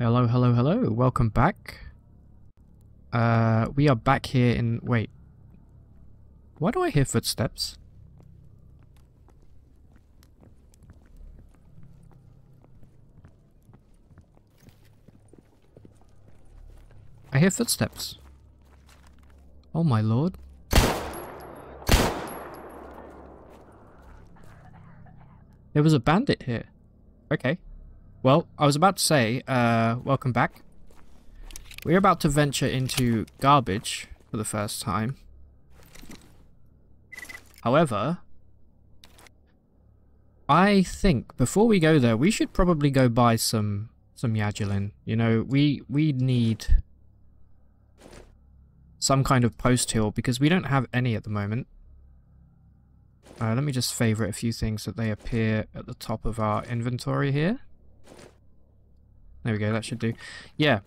Hello, hello, hello. Welcome back. We are back here in... Wait. Why do I hear footsteps? I hear footsteps. Oh my lord. There was a bandit here. Okay. Well, I was about to say, welcome back. We're about to venture into garbage for the first time. However, I think before we go there, we should probably go buy some Yadulin. You know, we need some kind of post-heal because we don't have any at the moment. Let me just favorite a few things that they appear at the top of our inventory here. There we go, that should do. Yeah,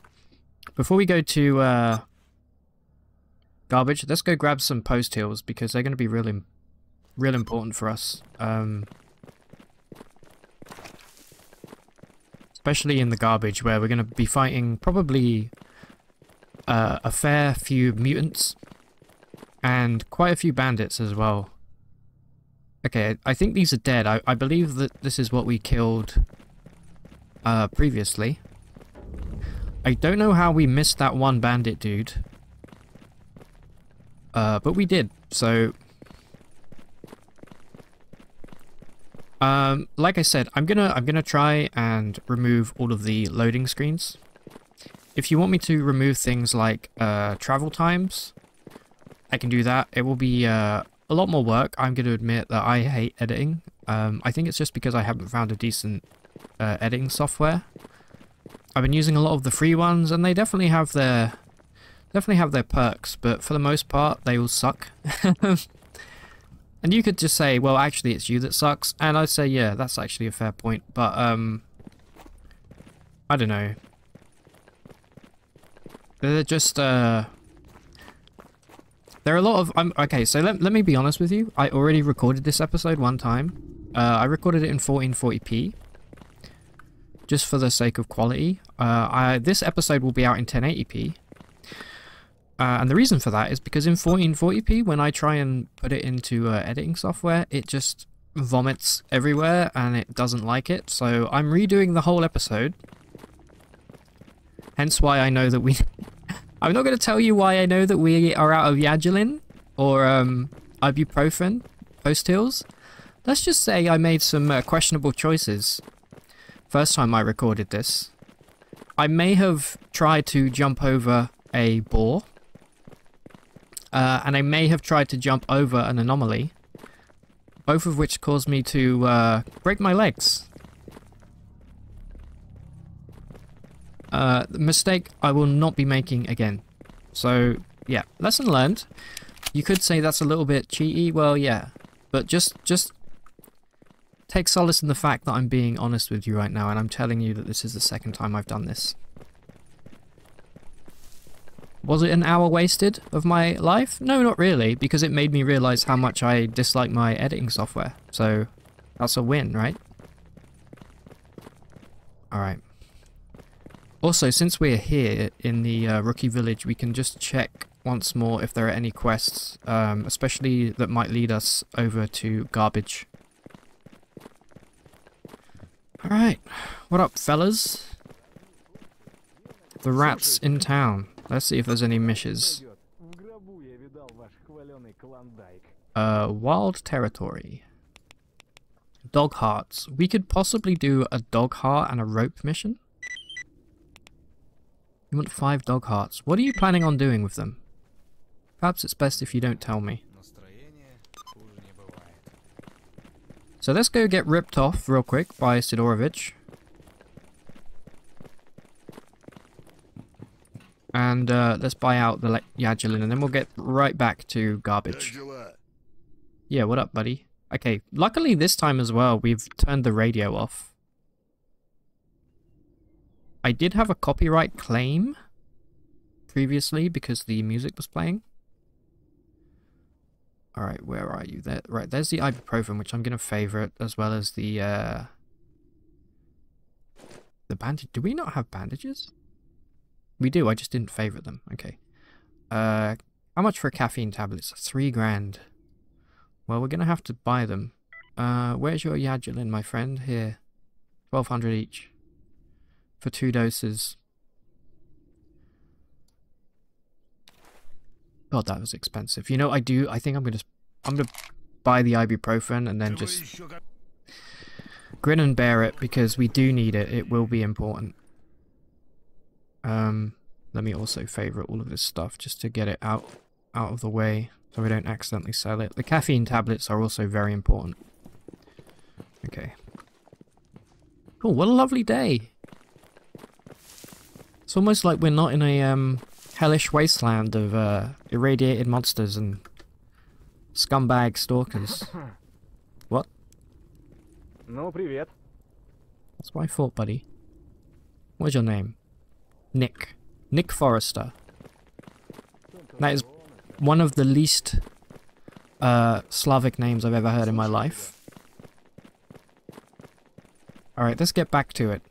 before we go to garbage, let's go grab some post heals because they're going to be real important for us. Especially in the garbage where we're going to be fighting probably a fair few mutants and quite a few bandits as well. Okay, I think these are dead. I believe that this is what we killed previously. I don't know how we missed that one bandit dude. But we did, so... like I said, I'm gonna try and remove all of the loading screens. If you want me to remove things like travel times, I can do that. It will be a lot more work. I'm going to admit that I hate editing. I think it's just because I haven't found a decent editing software. I've been using a lot of the free ones, and they definitely have their perks, but for the most part, they all suck. And you could just say, well, actually, it's you that sucks, and I'd say, yeah, that's actually a fair point, but I don't know. They're just there are a lot of... okay, so let me be honest with you. I already recorded this episode one time. I recorded it in 1440p. Just for the sake of quality. This episode will be out in 1080p. And the reason for that is because in 1440p, when I try and put it into editing software, it just vomits everywhere and it doesn't like it. So I'm redoing the whole episode. Hence why I know that we... I'm not going to tell you why I know that we are out of Yadulin or ibuprofen post-heals. Let's just say I made some questionable choices first time I recorded this. I may have tried to jump over a boar. And I may have tried to jump over an anomaly. Both of which caused me to break my legs. The mistake I will not be making again. So, yeah. Lesson learned. You could say that's a little bit cheaty. Well, yeah. But just take solace in the fact that I'm being honest with you right now. And I'm telling you that this is the second time I've done this. Was it an hour wasted of my life? No, not really. Because it made me realize how much I dislike my editing software. So, that's a win, right? Alright. Also, since we're here in the Rookie Village, we can just check once more if there are any quests, especially that might lead us over to garbage. Alright, what up, fellas? The rat's in town. Let's see if there's any mishes. Wild Territory. Dog hearts. We could possibly do a dog heart and a rope mission. You want 5 dog hearts. What are you planning on doing with them? Perhaps it's best if you don't tell me. So let's go get ripped off real quick by Sidorovich. And let's buy out the Yadulin and then we'll get right back to garbage. Yeah, what up, buddy? Okay, luckily this time as well we've turned the radio off. I did have a copyright claim previously because the music was playing. Alright, where are you? There, right, there's the ibuprofen, which I'm going to favorite, as well as The bandage. Do we not have bandages? We do. I just didn't favourite them. Okay. How much for caffeine tablets? 3 grand. Well, we're going to have to buy them. Where's your Yadulin, my friend? Here. 1200 each. For 2 doses. God, that was expensive. You know, I think I'm going to buy the ibuprofen and then just grin and bear it, because we do need it. It will be important. Let me also favorite all of this stuff just to get it out of the way so we don't accidentally sell it. The caffeine tablets are also very important. Okay. Cool, what a lovely day. It's almost like we're not in a hellish wasteland of irradiated monsters and scumbag stalkers. What? No, привет. That's what I thought, buddy. What's your name? Nick. Nick Forrester. That is one of the least Slavic names I've ever heard in my life. Alright, let's get back to it.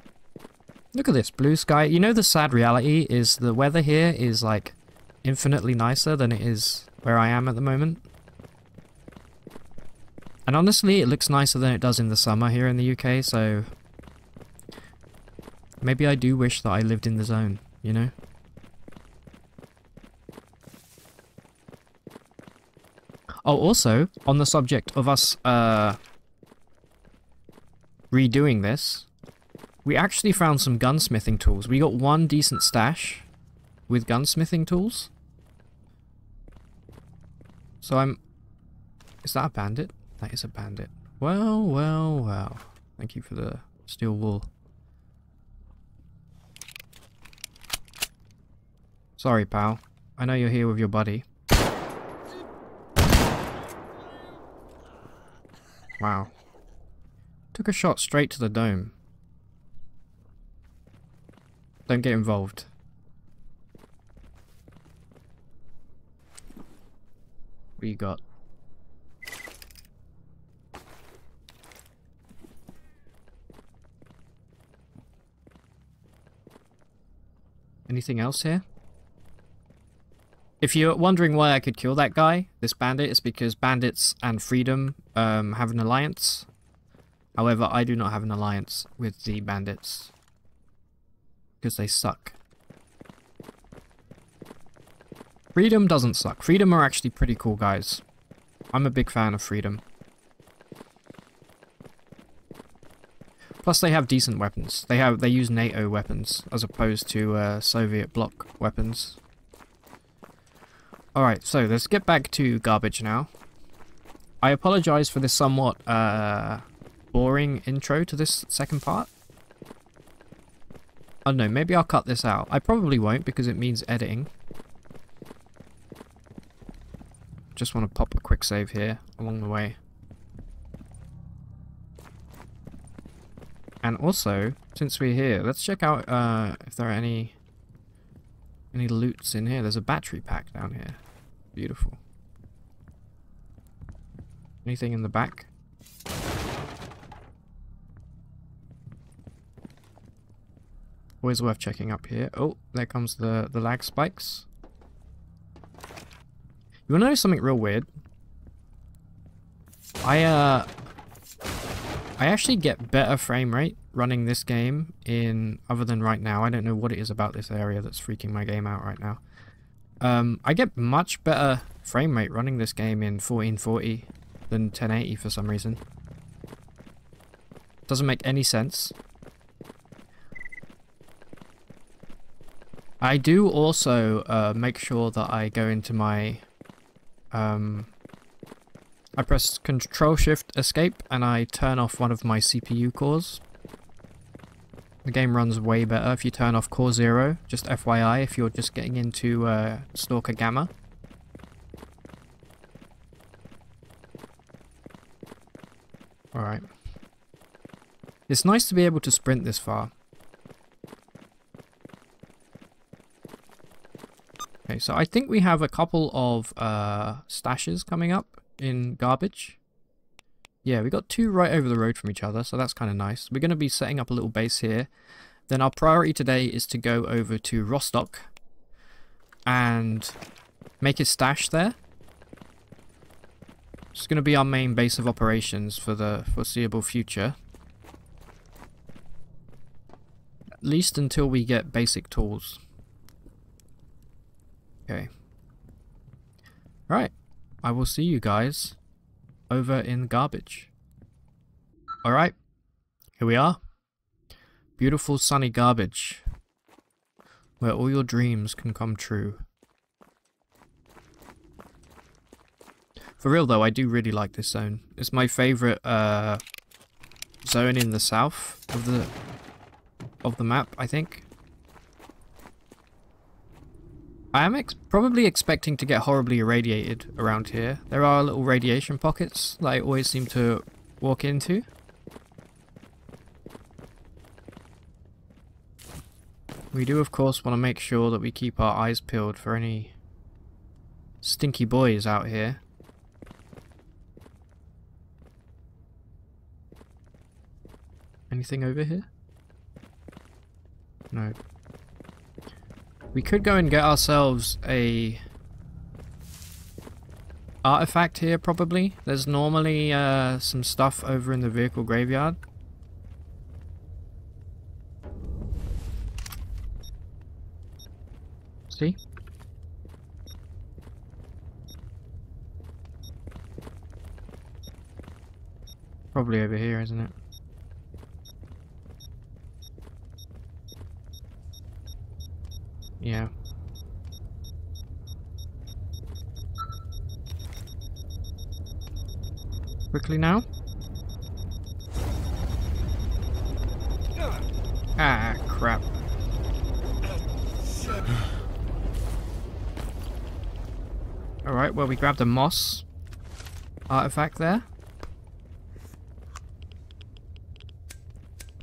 Look at this, blue sky. You know, the sad reality is the weather here is like infinitely nicer than it is where I am at the moment. And honestly, it looks nicer than it does in the summer here in the UK, so maybe I do wish that I lived in the zone, you know? Oh, also, on the subject of us redoing this, we actually found some gunsmithing tools. We got one decent stash with gunsmithing tools. So Is that a bandit? That is a bandit. Well, well, well. Thank you for the steel wool. Sorry, pal. I know you're here with your buddy. Wow. Took a shot straight to the dome. Don't get involved. What you got? Anything else here? If you're wondering why I could kill that guy, this bandit, it's because bandits and freedom have an alliance. However, I do not have an alliance with the bandits, because they suck. Freedom doesn't suck. Freedom are actually pretty cool guys. I'm a big fan of freedom. Plus they have decent weapons. They use NATO weapons as opposed to Soviet bloc weapons. Alright, so let's get back to garbage now. I apologize for this somewhat boring intro to this second part. I don't know, maybe I'll cut this out. I probably won't, because it means editing. Just want to pop a quick save here along the way. And also, since we're here, let's check out if there are any loots in here. There's a battery pack down here. Beautiful. Anything in the back? Always worth checking up here. Oh, there comes the lag spikes. You wanna know something real weird? I actually get better frame rate running this game other than right now. I don't know what it is about this area that's freaking my game out right now. I get much better frame rate running this game in 1440 than 1080 for some reason. Doesn't make any sense. I do also make sure that I go into my, I press Ctrl-Shift-Escape and I turn off one of my CPU cores. The game runs way better if you turn off Core 0, just FYI, if you're just getting into Stalker Gamma. Alright. It's nice to be able to sprint this far. Okay, so I think we have a couple of stashes coming up in garbage. Yeah, we got 2 right over the road from each other, so that's kind of nice. We're going to be setting up a little base here. Then our priority today is to go over to Rostock and make his stash there. It's going to be our main base of operations for the foreseeable future. At least until we get basic tools. Okay. Right. I will see you guys over in garbage. Alright. Here we are. Beautiful sunny garbage. Where all your dreams can come true. For real though, I do really like this zone. It's my favourite zone in the south of the map, I think. I am probably expecting to get horribly irradiated around here. There are little radiation pockets that I always seem to walk into. We do, of course, want to make sure that we keep our eyes peeled for any stinky boys out here. Anything over here? No. We could go and get ourselves a artifact here, probably. There's normally some stuff over in the vehicle graveyard. See? Probably over here, isn't it? Yeah. Quickly now. Ah, crap. Alright, well, we grabbed a moss artifact there.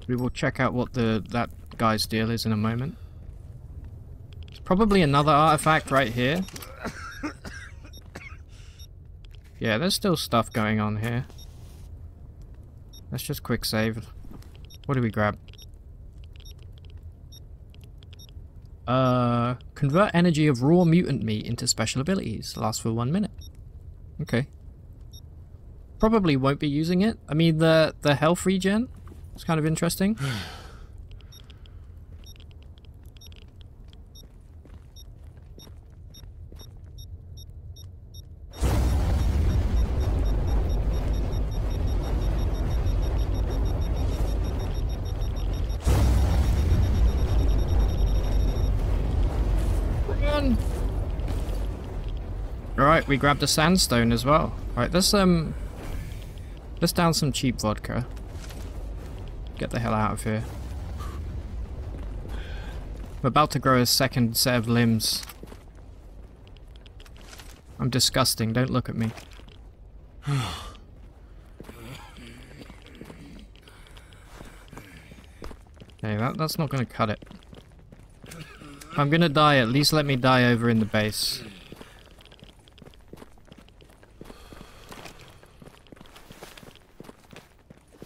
We will check out what that guy's deal is in a moment. Probably another artifact right here. Yeah, there's still stuff going on here. Let's just quick save. What do we grab? Convert energy of raw mutant meat into special abilities. Lasts for 1 minute. Okay. Probably won't be using it. I mean, the health regen is kind of interesting. Alright, we grabbed a sandstone as well. Alright, let's down some cheap vodka. Get the hell out of here. I'm about to grow a second set of limbs. I'm disgusting, don't look at me. Okay, that's not gonna cut it. If I'm gonna die, at least let me die over in the base.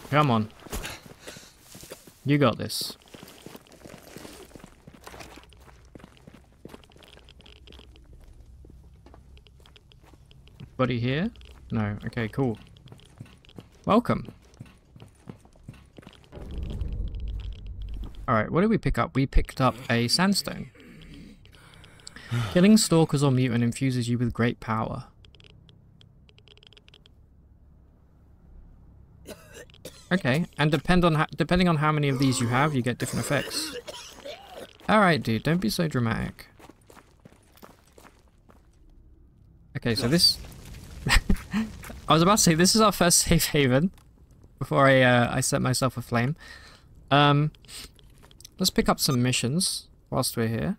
Come on. You got this. Buddy here? No. Okay, cool. Welcome. Alright, what did we pick up? We picked up a sandstone. Killing stalkers or mutant infuses you with great power. Okay, and depending on how many of these you have, you get different effects. Alright, dude, don't be so dramatic. Okay, so this... I was about to say, this is our first safe haven before I set myself aflame. Let's pick up some missions whilst we're here.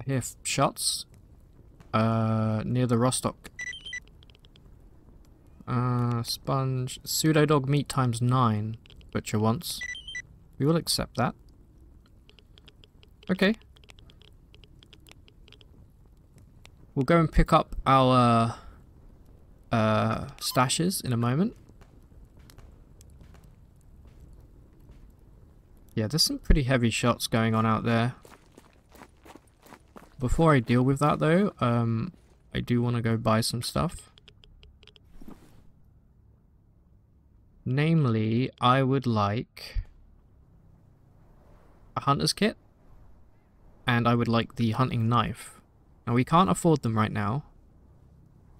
I hear shots near the Rostock. Sponge. Pseudo dog meat times 9. Butcher wants. We will accept that. Okay. We'll go and pick up our stashes in a moment. Yeah, there's some pretty heavy shots going on out there. Before I deal with that though, I do want to go buy some stuff. Namely, I would like a hunter's kit, and I would like the hunting knife. Now we can't afford them right now,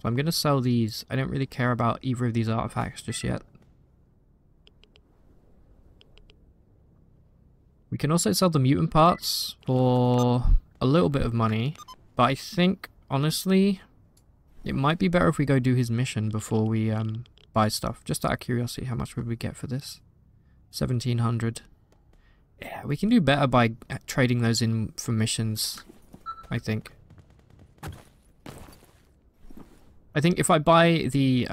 so I'm going to sell these. I don't really care about either of these artifacts just yet. We can also sell the mutant parts for a little bit of money, but I think, honestly, it might be better if we go do his mission before we buy stuff. Just out of curiosity, how much would we get for this? 1,700. Yeah, we can do better by trading those in for missions, I think. I think if I buy the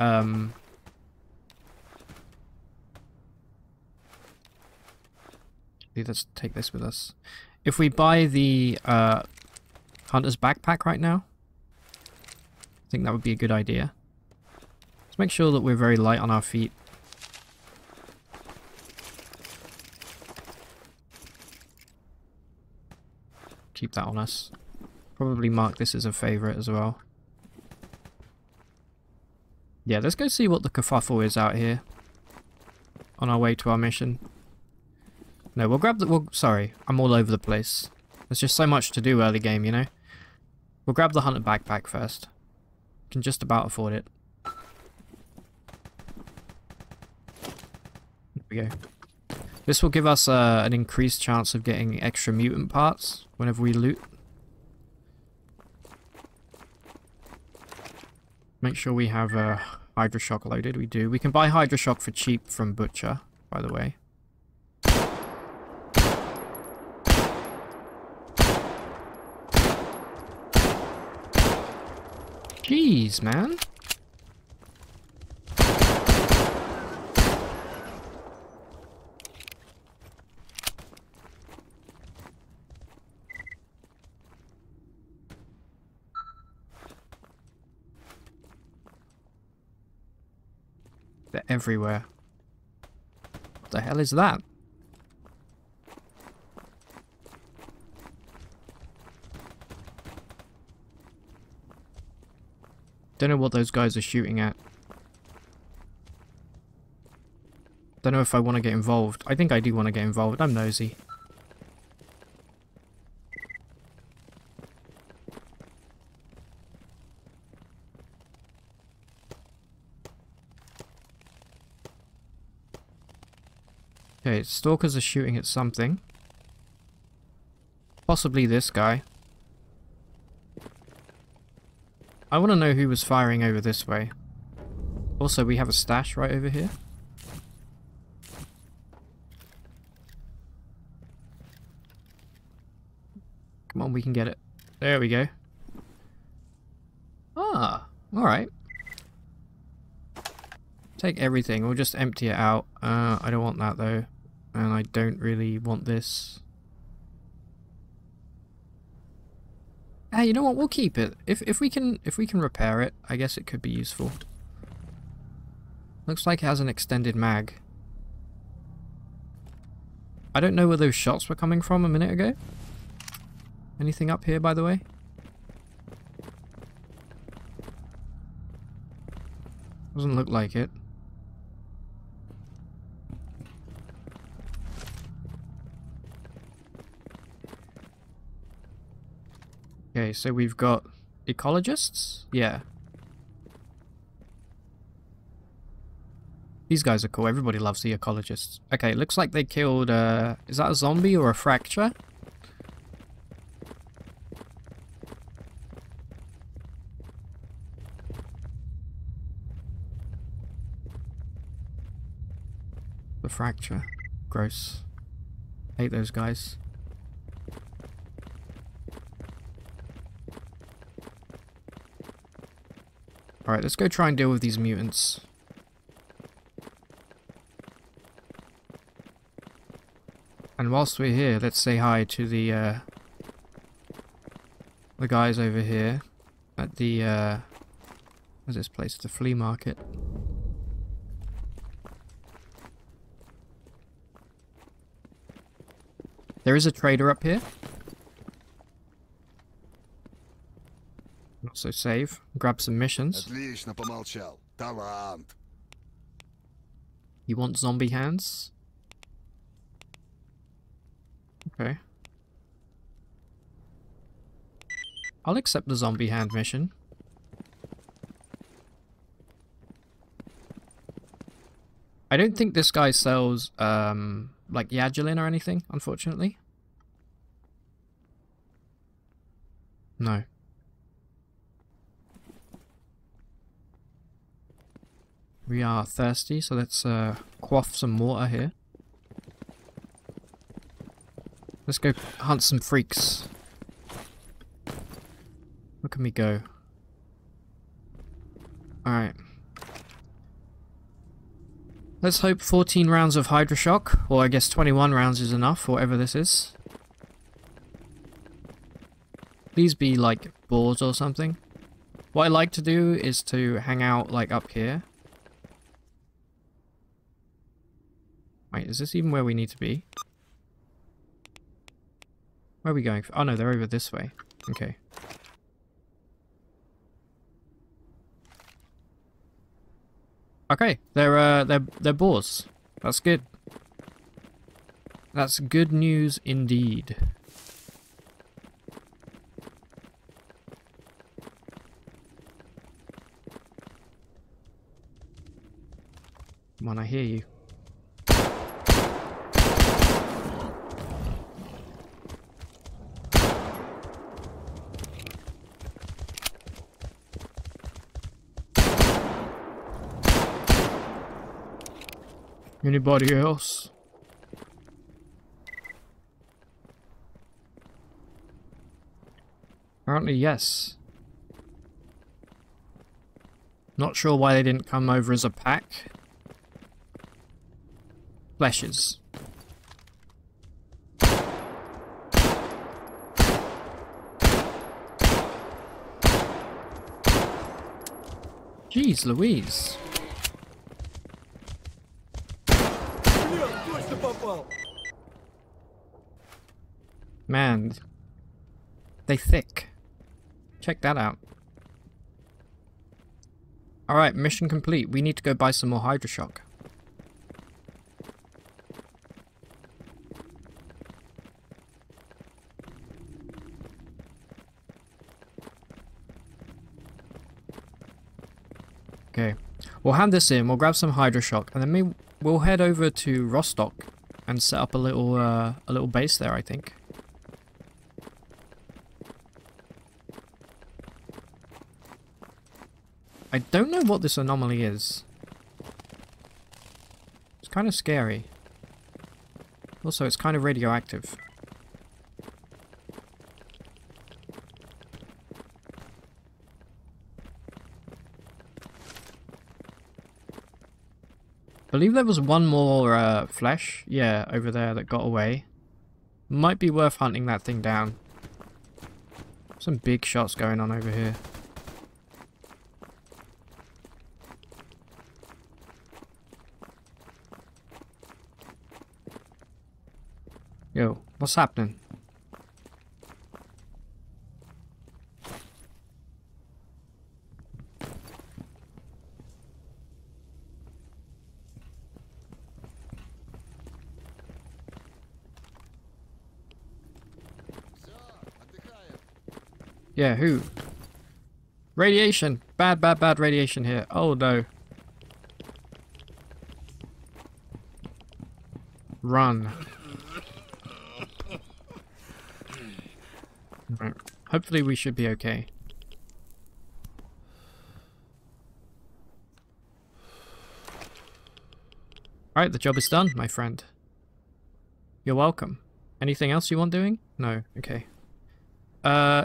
let's take this with us. If we buy the hunter's backpack right now, I think that would be a good idea. Let's make sure that we're very light on our feet. Keep that on us. Probably mark this as a favorite as well. Yeah, let's go see what the kerfuffle is out here on our way to our mission. No, we'll grab the... Well, sorry, I'm all over the place. There's just so much to do early game, you know? We'll grab the hunter backpack first. Can just about afford it. There we go. This will give us an increased chance of getting extra mutant parts whenever we loot. Make sure we have Hydroshock loaded. We do. We can buy Hydroshock for cheap from Butcher, by the way. Jeez, man. They're everywhere. What the hell is that? Don't know what those guys are shooting at. Don't know if I want to get involved. I think I do want to get involved. I'm nosy. Okay, stalkers are shooting at something. Possibly this guy. I want to know who was firing over this way. Also, we have a stash right over here. Come on, we can get it. There we go. Ah, alright. Take everything. We'll just empty it out. I don't want that, though. And I don't really want this. Hey, you know what? We'll keep it. If we can repair it, I guess it could be useful. Looks like it has an extended mag. I don't know where those shots were coming from a minute ago. Anything up here, by the way? Doesn't look like it. Okay, so we've got ecologists? Yeah. These guys are cool. Everybody loves the ecologists. Okay, looks like they killed is that a zombie or a fracture? The fracture. Gross. Hate those guys. Alright, let's go try and deal with these mutants. And whilst we're here, let's say hi to the guys over here at the what's this place? The flea market. There is a trader up here. Also save. Grab some missions. You want zombie hands? Okay. I'll accept the zombie hand mission. I don't think this guy sells, like Yadulin or anything, unfortunately. No. We are thirsty, so let's quaff some water here. Let's go hunt some freaks. Where can we go? Alright. Let's hope 14 rounds of Hydroshock, or I guess 21 rounds is enough, whatever this is. These be like boars or something. What I like to do is to hang out like up here. Wait, is this even where we need to be? Where are we going? Oh no, they're over this way. Okay. Okay, they're boars. That's good. That's good news indeed. Come on, I hear you. Anybody else? Apparently, yes. Not sure why they didn't come over as a pack. Fleshes. Jeez Louise. Man, they thick. Check that out. Alright, mission complete. We need to go buy some more Hydroshock. Okay, we'll hand this in, we'll grab some Hydroshock, and then we'll head over to Rostock and set up a little base there, I think. I don't know what this anomaly is. It's kind of scary. Also, it's kind of radioactive. I believe there was one more flesh, yeah, over there that got away. Might be worth hunting that thing down. Some big shots going on over here. Yo, what's happening? Yeah, who? Radiation! Bad, bad, bad radiation here. Oh no. Run. Right. Hopefully we should be okay. Alright, the job is done, my friend. You're welcome. Anything else you want doing? No, okay.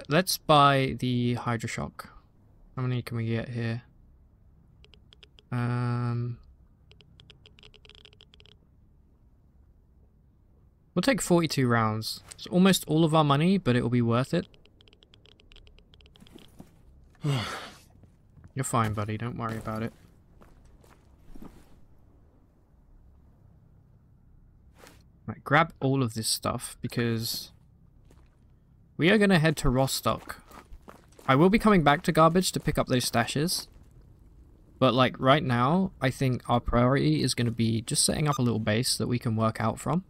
Let's buy the Hydroshock. How many can we get here? We'll take 42 rounds. It's almost all of our money, but it will be worth it. You're fine, buddy. Don't worry about it. Right, grab all of this stuff because we are going to head to Rostock. I will be coming back to Garbage to pick up those stashes. But like right now, I think our priority is going to be just setting up a little base that we can work out from.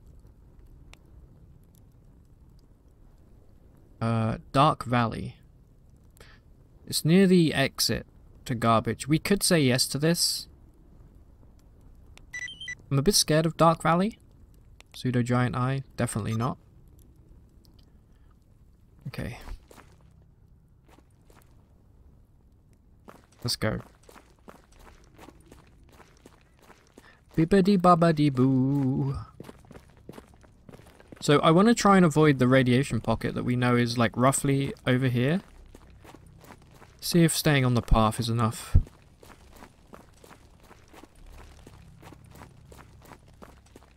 Dark Valley. It's near the exit to Garbage. We could say yes to this. I'm a bit scared of Dark Valley. Pseudo Giant Eye, definitely not. Okay. Let's go. Bibbidi babbidi boo. So I want to try and avoid the radiation pocket that we know is like roughly over here. See if staying on the path is enough.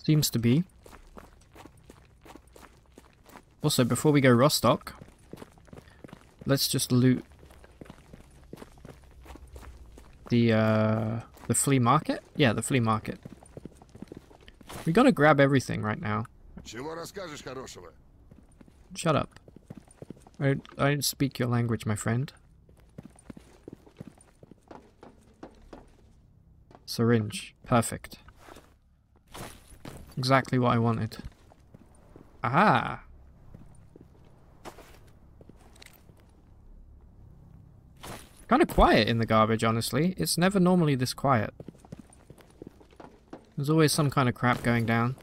Seems to be. Also, before we go Rostock, let's just loot the flea market. Yeah, the flea market. We gotta grab everything right now. Shut up. I don't speak your language, my friend. Syringe. Perfect. Exactly what I wanted. Aha! Kind of quiet in the garbage, honestly. It's never normally this quiet. There's always some kind of crap going down.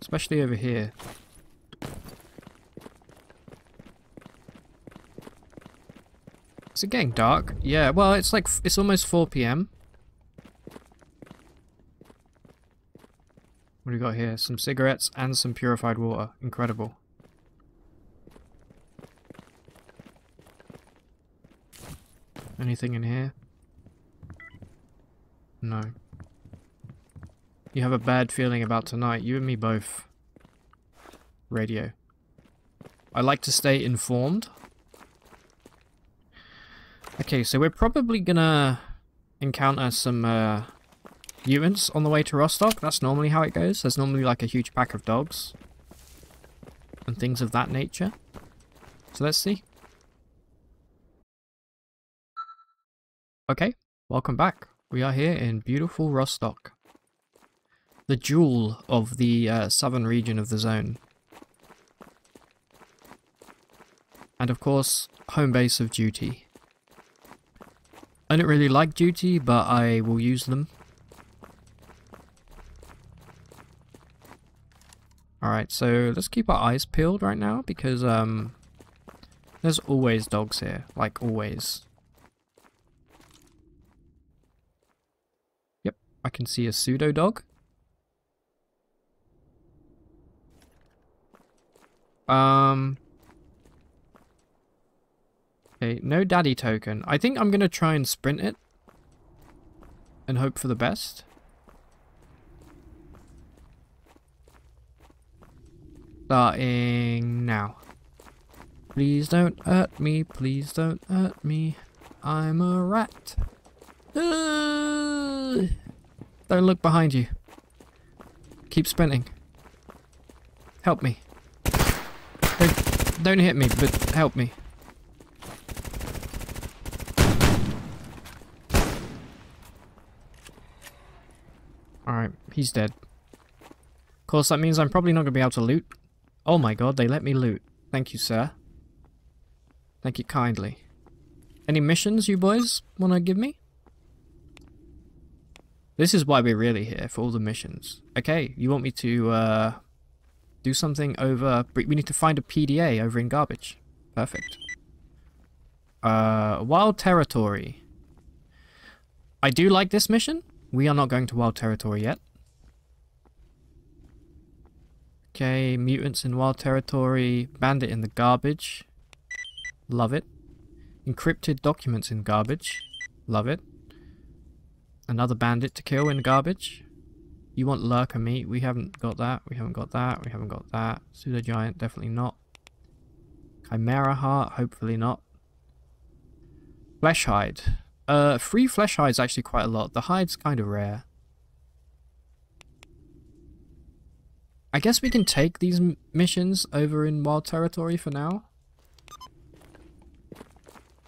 Especially over here. Is it getting dark? Yeah, well, it's like, it's almost 4 PM. What do we got here? Some cigarettes and some purified water. Incredible. Anything in here? No. You have a bad feeling about tonight. You and me both. Radio. I like to stay informed. Okay, so we're probably gonna encounter some humans on the way to Rostock. That's normally how it goes. There's normally like a huge pack of dogs and things of that nature. So let's see. Okay, welcome back. We are here in beautiful Rostock. The jewel of the southern region of the zone. And of course, home base of duty. I don't really like duty, but I will use them. Alright, so let's keep our eyes peeled right now because there's always dogs here, like always. I can see a pseudo dog. Okay, no daddy token. I think I'm gonna try and sprint it and hope for the best. Starting now. Please don't hurt me. Please don't hurt me. I'm a rat. Don't look behind you. Keep sprinting. Help me. Don't hit me, but help me. Alright, he's dead. Of course, that means I'm probably not going to be able to loot. Oh my god, they let me loot. Thank you, sir. Thank you kindly. Any missions you boys want to give me? This is why we're really here, for all the missions. Okay, you want me to do something over... We need to find a PDA over in Garbage. Perfect. Wild Territory. I do like this mission. We are not going to Wild Territory yet. Okay, mutants in Wild Territory. Bandit in the Garbage. Love it. Encrypted documents in Garbage. Love it. Another bandit to kill in Garbage. You want lurker meat? We haven't got that. We haven't got that. We haven't got that. Pseudo giant, definitely not. Chimera heart, hopefully not. Flesh hide. Free flesh hides actually quite a lot. The hide's kind of rare. I guess we can take these missions over in Wild Territory for now.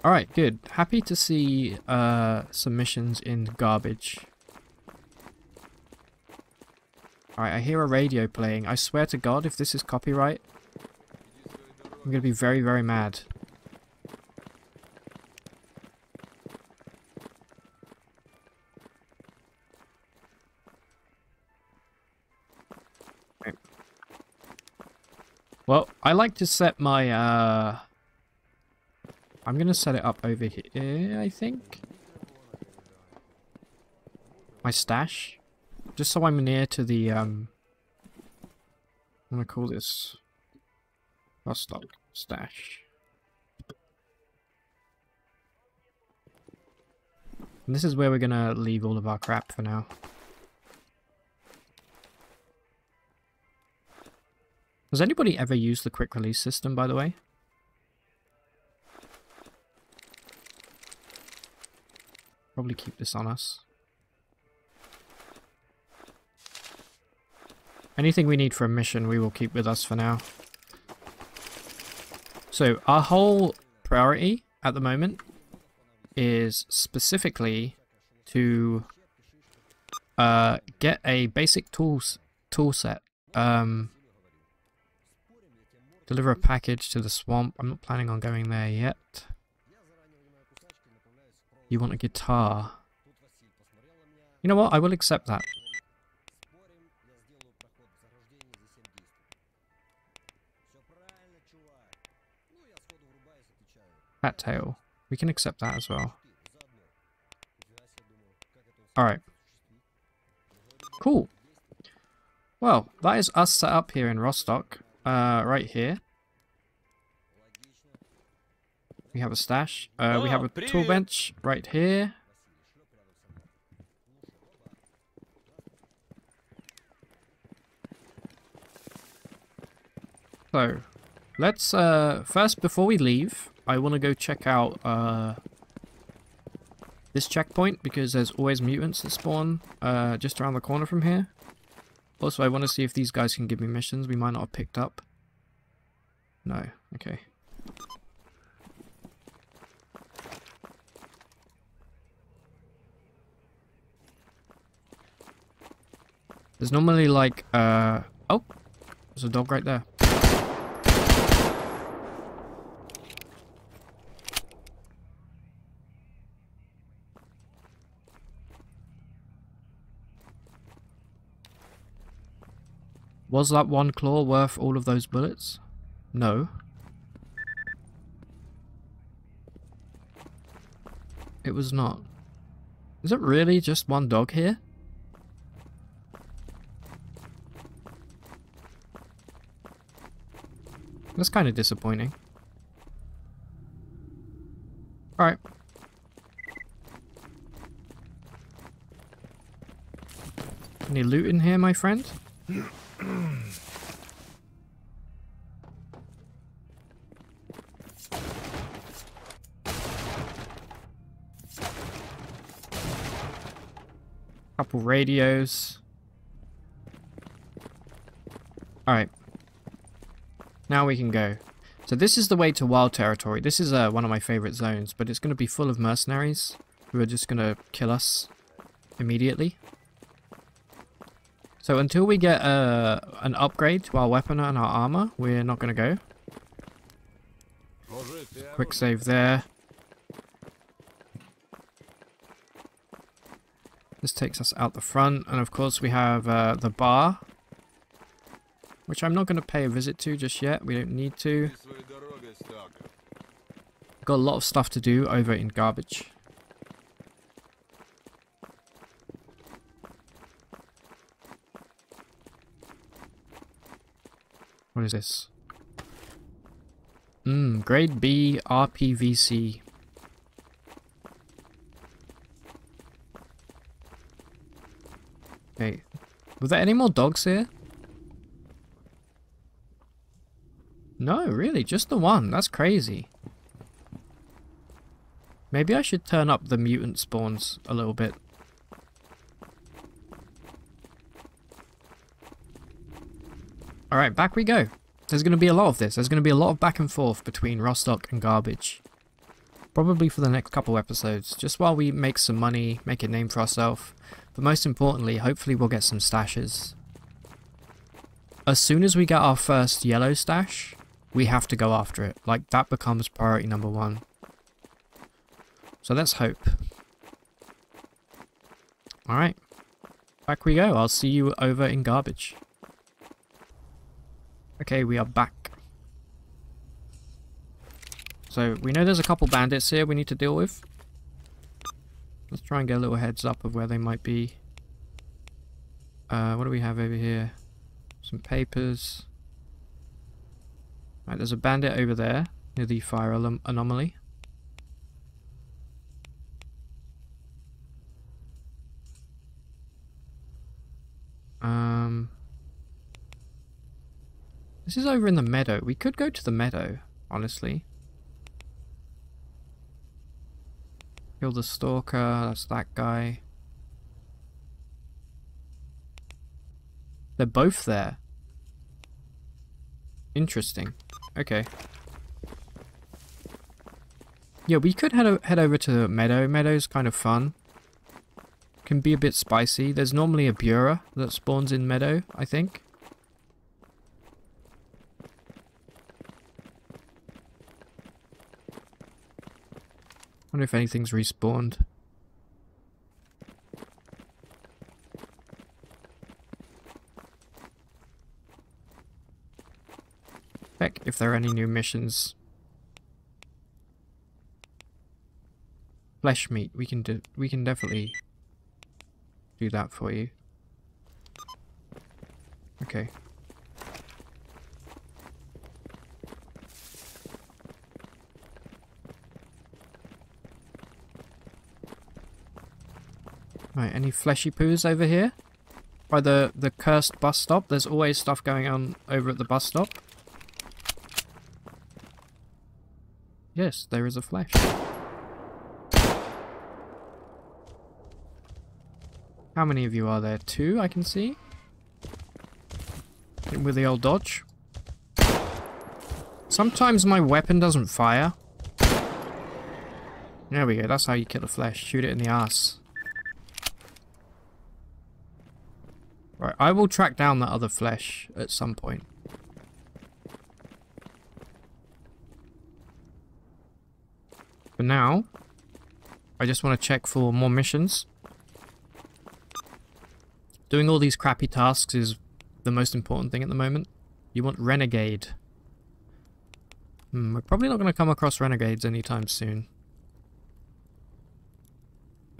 Alright, good. Happy to see some missions in garbage. Alright, I hear a radio playing. I swear to God, if this is copyright, I'm going to be very, very mad. Okay. Well, I like to set my... I'm going to set it up over here, I think. My stash. Just so I'm near to the, I'm going to call this Rostock stash. And this is where we're going to leave all of our crap for now. Has anybody ever used the quick release system, by the way? Probably keep this on us. Anything we need for a mission we will keep with us for now. So our whole priority at the moment is specifically to get a basic tool set. Deliver a package to the swamp. I'm not planning on going there yet. You want a guitar. You know what? I will accept that. Cat tail. We can accept that as well. Alright. Cool. Well, that is us set up here in Rostock. Right here. We have a stash. We have a tool bench right here. So, let's first, before we leave, I want to go check out this checkpoint because there's always mutants that spawn just around the corner from here. Also, I want to see if these guys can give me missions we might not have picked up. No. Okay. There's normally like, oh, there's a dog right there. Was that one claw worth all of those bullets? No. It was not. Is it really just one dog here? That's kind of disappointing. Alright. Any loot in here, my friend? Couple radios. Alright. Now we can go. So this is the way to Wild Territory. This is one of my favorite zones, but it's going to be full of mercenaries who are just going to kill us immediately. So until we get an upgrade to our weapon and our armor, we're not going to go. Quick save there. This takes us out the front, and of course we have the bar, which I'm not going to pay a visit to just yet. We don't need to. Got a lot of stuff to do over in garbage. What is this? Grade B RPVC. Okay. Were there any more dogs here? No, really, just the one. That's crazy. Maybe I should turn up the mutant spawns a little bit. Alright, back we go. There's going to be a lot of this. There's going to be a lot of back and forth between Rostock and Garbage. Probably for the next couple episodes, just while we make some money, make a name for ourselves. But most importantly, hopefully we'll get some stashes. As soon as we get our first yellow stash, we have to go after it. Like, that becomes priority number one. So let's hope. Alright. Back we go. I'll see you over in Garbage. Okay, we are back. So, we know there's a couple bandits here we need to deal with. Let's try and get a little heads up of where they might be. What do we have over here? Some papers. Right, there's a bandit over there, near the fire anomaly. This is over in the meadow. We could go to the meadow, honestly. Kill the stalker, that's that guy. They're both there. Interesting. Okay. Yeah, we could head over to the meadow. Meadow's kind of fun. Can be a bit spicy. There's normally a Bura that spawns in meadow, I think. Wonder if anything's respawned. Heck, if there are any new missions. Flesh meat, we can definitely do that for you. Okay. Right, any fleshy poos over here? By the cursed bus stop, there's always stuff going on over at the bus stop. Yes, there is a flesh. How many of you are there? Two, I can see. Hitting with the old dodge. Sometimes my weapon doesn't fire. There we go, that's how you kill a flesh. Shoot it in the ass. Right, I will track down that other flesh at some point. For now, I just want to check for more missions. Doing all these crappy tasks is the most important thing at the moment. You want Renegade. We're probably not going to come across Renegades anytime soon.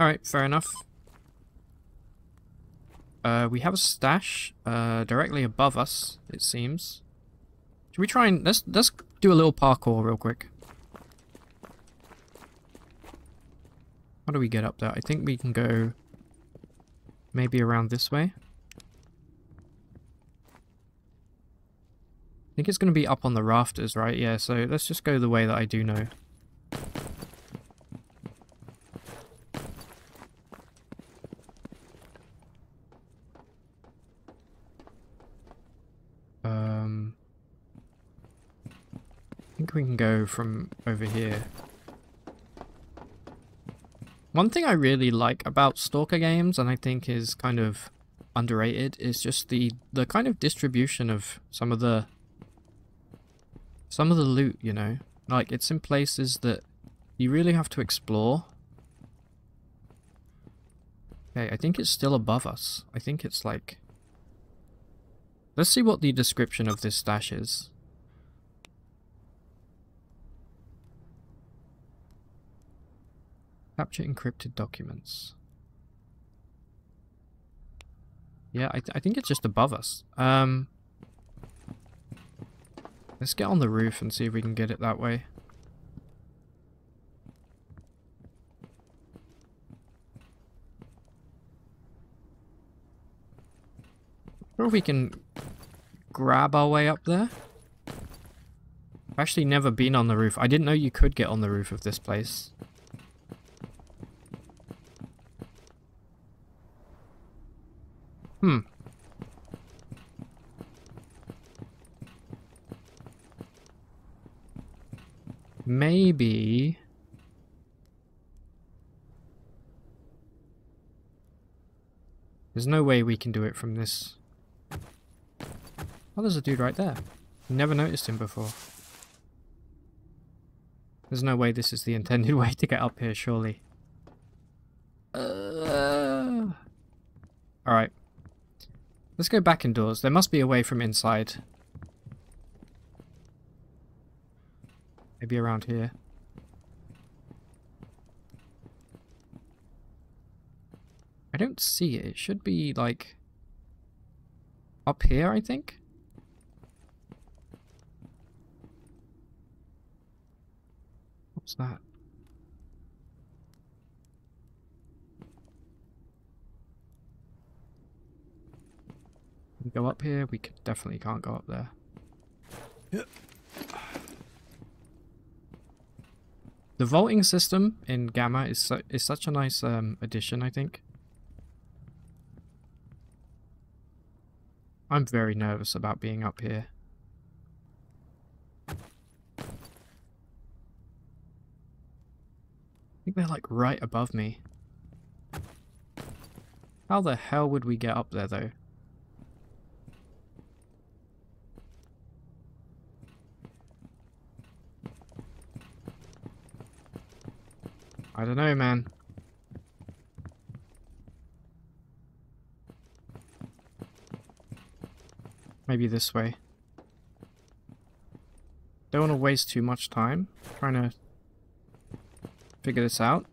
Alright, fair enough. We have a stash directly above us, it seems. Should we try and let's do a little parkour real quick? How do we get up there? I think we can go maybe around this way. I think it's going to be up on the rafters, right? Yeah, so let's just go the way that I do know. We can go from over here. One thing I really like about Stalker games, and I think is kind of underrated, is just the kind of distribution of some of the loot, you know? Like, it's in places that you really have to explore. Okay, I think it's still above us. I think it's like... Let's see what the description of this stash is. Capture encrypted documents. Yeah, I think it's just above us. Let's get on the roof and see if we can get it that way. I wonder if we can grab our way up there. I've actually never been on the roof. I didn't know you could get on the roof of this place. Maybe... There's no way we can do it from this. Oh, there's a dude right there. Never noticed him before. There's no way this is the intended way to get up here, surely. Alright. Let's go back indoors. There must be a way from inside. Maybe around here. I don't see it. It should be, like, up here, I think? What's that? We go up here? We definitely can't go up there. The vaulting system in Gamma is such a nice addition, I think. I'm very nervous about being up here. I think they're like right above me. How the hell would we get up there though? I don't know, man. Maybe this way. Don't want to waste too much time trying to figure this out.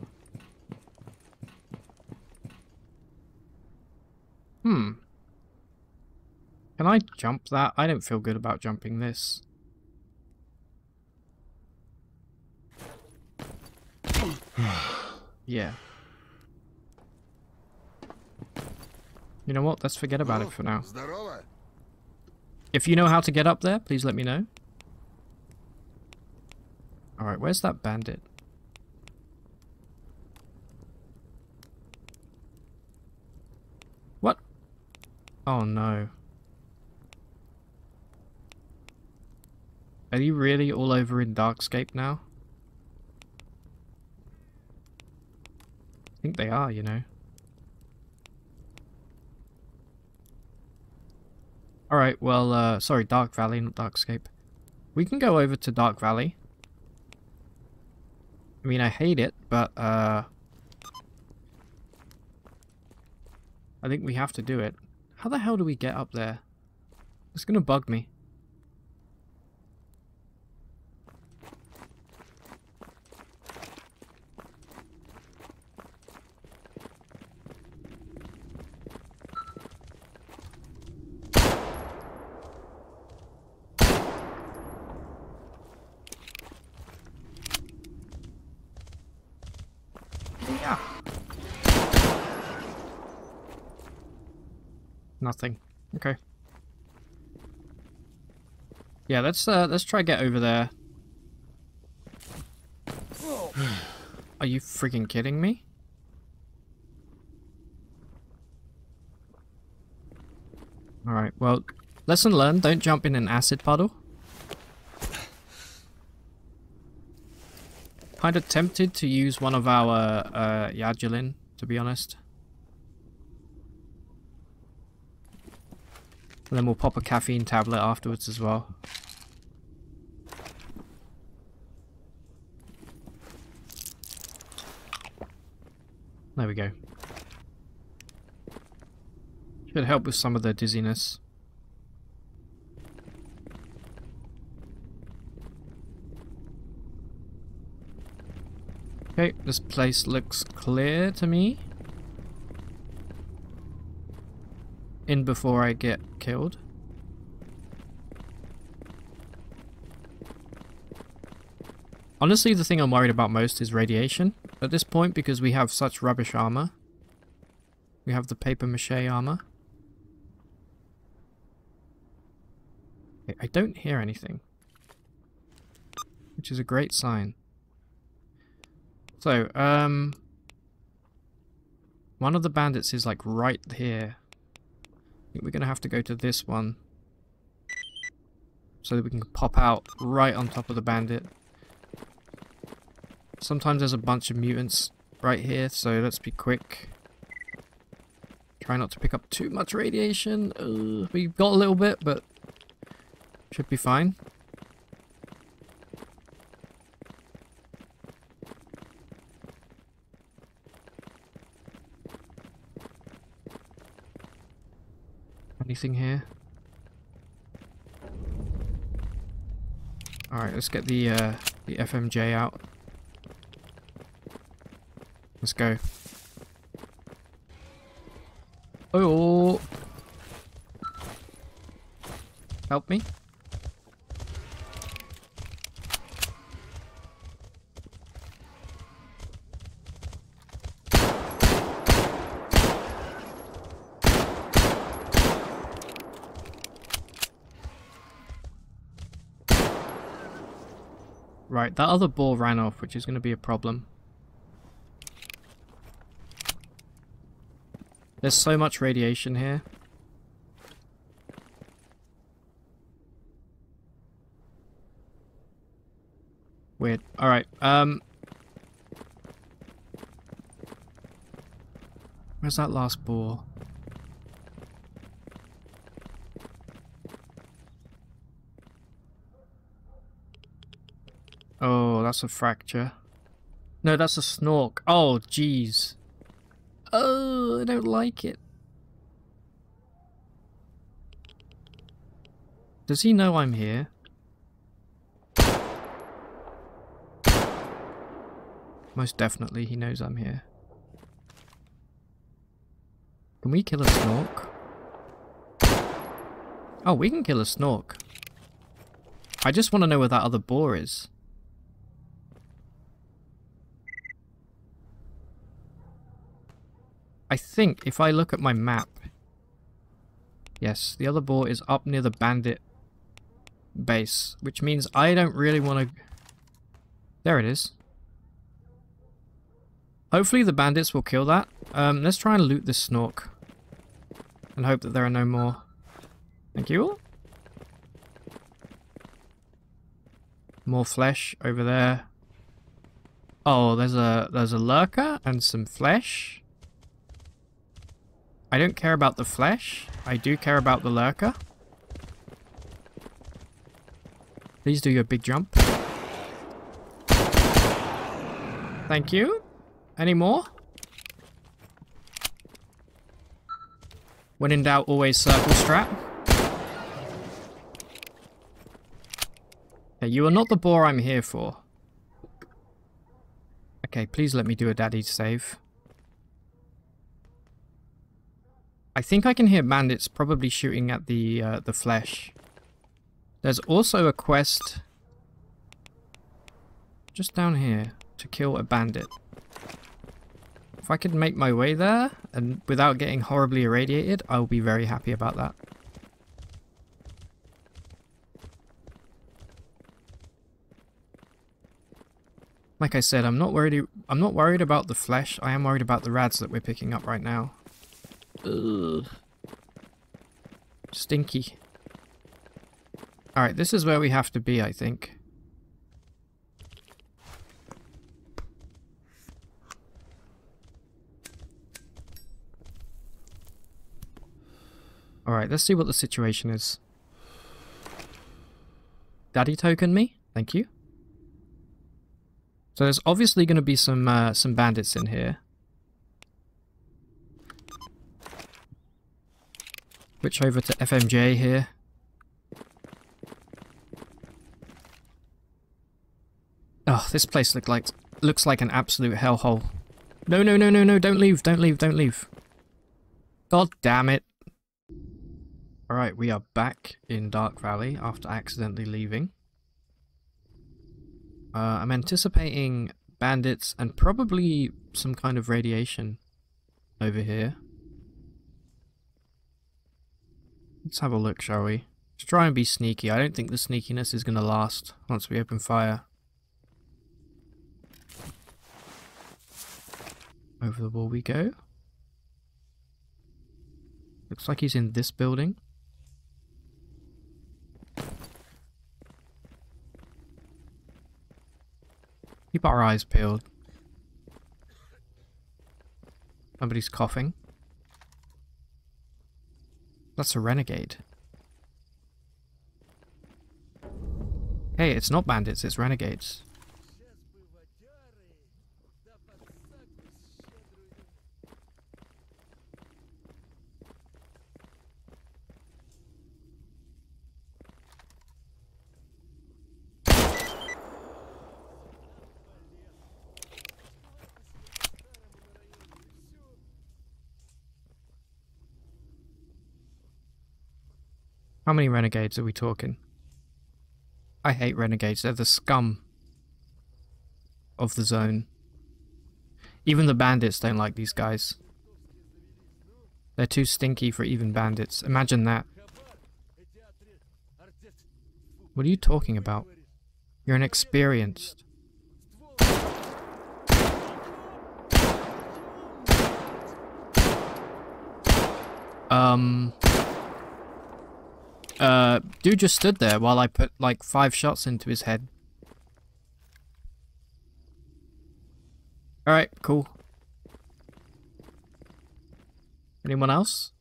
Can I jump that? I don't feel good about jumping this. Yeah. You know what? Let's forget about it for now. If you know how to get up there, please let me know. Alright, where's that bandit? What? Oh no. Are you really all over in Darkscape now? I think they are, you know. Alright, well, sorry, Dark Valley, not Darkscape. We can go over to Dark Valley. I mean, I hate it, but, I think we have to do it. How the hell do we get up there? It's gonna bug me. Nothing. Okay. Yeah, let's try get over there. Are you freaking kidding me? Alright, well, lesson learned, don't jump in an acid puddle. Kind of tempted to use one of our Yadulin, to be honest. And then we'll pop a caffeine tablet afterwards as well. There we go. Should help with some of the dizziness. Okay, this place looks clear to me. In before I get killed. Honestly, the thing I'm worried about most is radiation at this point because we have such rubbish armor. We have the paper mache armor. I don't hear anything, which is a great sign. So, one of the bandits is like right here. I think we're going to have to go to this one so that we can pop out right on top of the bandit. Sometimes there's a bunch of mutants right here, so let's be quick. Try not to pick up too much radiation. We've got a little bit, but should be fine. Anything here? All right, let's get the FMJ out. Let's go. Oh, help me. Right, that other ball ran off, which is going to be a problem. There's so much radiation here. Weird. Alright, where's that last ball? Oh, that's a fracture. No, that's a snork. Oh, jeez. Oh, I don't like it. Does he know I'm here? Most definitely he knows I'm here. Can we kill a snork? Oh, we can kill a snork. I just want to know where that other boar is. I think if I look at my map, yes, the other boar is up near the bandit base, which means I don't really want to... There it is. Hopefully the bandits will kill that. Let's try and loot this snork and hope that there are no more. Thank you all. More flesh over there. Oh, there's a lurker and some flesh. I don't care about the flesh. I do care about the lurker. Please do your big jump. Thank you. Any more? When in doubt, always circle strap. Okay, you are not the boar I'm here for. Okay, please let me do a daddy save. I think I can hear bandits probably shooting at the flesh. There's also a quest just down here to kill a bandit. If I could make my way there and without getting horribly irradiated, I'll be very happy about that. Like I said, I'm not worried about the flesh. I am worried about the rads that we're picking up right now. Ugh. Stinky. Alright, this is where we have to be, I think. Alright, let's see what the situation is. Daddy token me? Thank you. So there's obviously going to be some bandits in here. Switch over to FMJ here. Oh, this place looks like an absolute hellhole. No, no, no, no, no! Don't leave! Don't leave! Don't leave! God damn it! All right, we are back in Dark Valley after accidentally leaving. I'm anticipating bandits and probably some kind of radiation over here. Let's have a look, shall we? Let's try and be sneaky. I don't think the sneakiness is going to last once we open fire. Over the wall we go. Looks like he's in this building. Keep our eyes peeled. Somebody's coughing. That's a renegade. Hey, it's not bandits, it's renegades. How many renegades are we talking? I hate renegades. They're the scum of the zone. Even the bandits don't like these guys. They're too stinky for even bandits. Imagine that. What are you talking about? You're inexperienced. Dude just stood there while I put like 5 shots into his head. Alright, cool. Anyone else?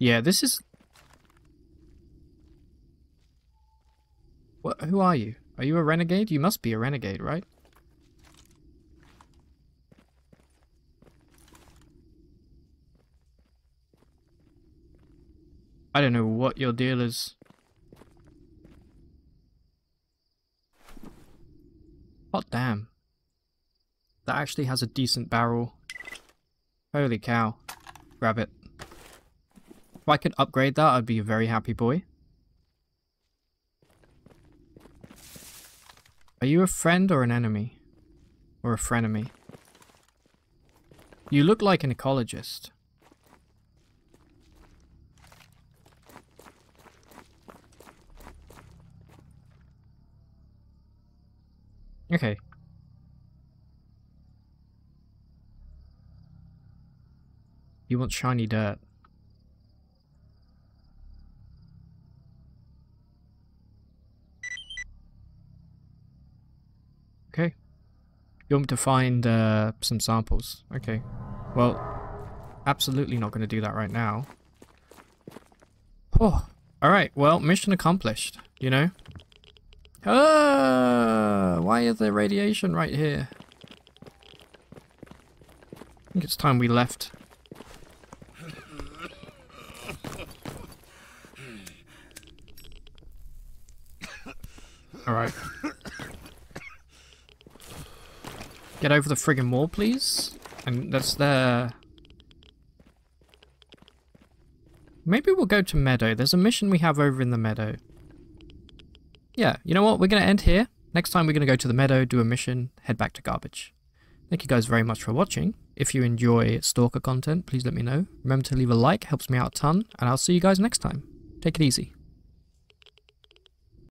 Yeah, this is... What? Who are you? Are you a renegade? You must be a renegade, right? I don't know what your deal is. Hot damn. That actually has a decent barrel. Holy cow. Grab it. If I could upgrade that, I'd be a very happy boy. Are you a friend or an enemy? Or a frenemy? You look like an ecologist. Okay. You want shiny dirt. Okay. You want me to find some samples. Okay. Well, absolutely not going to do that right now. Oh. Alright, well, mission accomplished, you know? Why is there radiation right here? I think it's time we left. Alright. Get over the friggin' wall, please. And that's there. Maybe we'll go to Meadow. There's a mission we have over in the Meadow. Yeah, you know what? We're going to end here. Next time we're going to go to the Meadow, do a mission, head back to Garbage. Thank you guys very much for watching. If you enjoy Stalker content, please let me know. Remember to leave a like, helps me out a ton, and I'll see you guys next time. Take it easy.